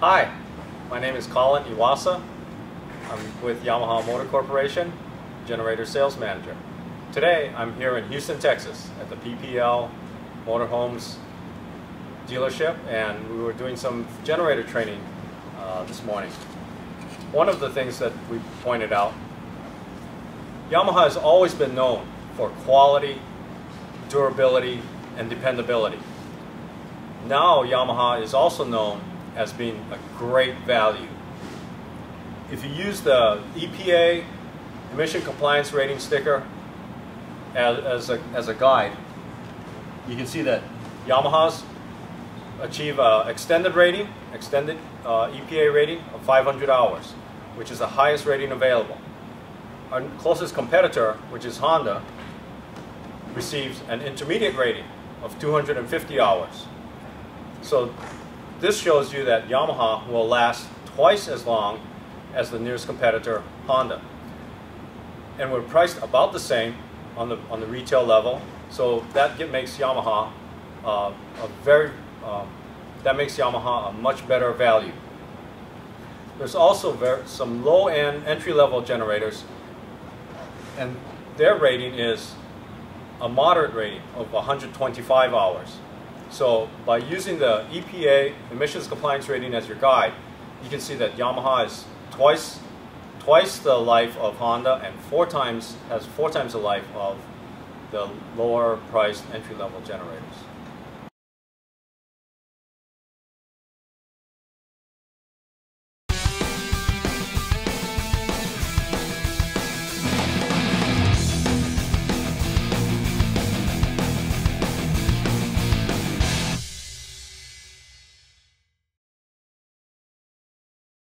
Hi, my name is Colin Iwasa. I'm with Yamaha Motor Corporation, Generator Sales Manager. Today I'm here in Houston, Texas at the PPL Motor Homes dealership, and we were doing some generator training this morning. One of the things that we pointed out, Yamaha has always been known for quality, durability, and dependability. Now Yamaha is also known as being a great value. If you use the EPA emission compliance rating sticker as a guide, you can see that Yamahas achieve an extended EPA rating of 500 hours, which is the highest rating available. Our closest competitor, which is Honda, receives an intermediate rating of 250 hours. So this shows you that Yamaha will last twice as long as the nearest competitor, Honda. And we're priced about the same on the retail level, so that makes Yamaha a much better value. There's also some low-end entry-level generators, and their rating is a moderate rating of 125 hours. So by using the EPA emissions compliance rating as your guide, you can see that Yamaha is twice the life of Honda and has four times the life of the lower priced entry level generators.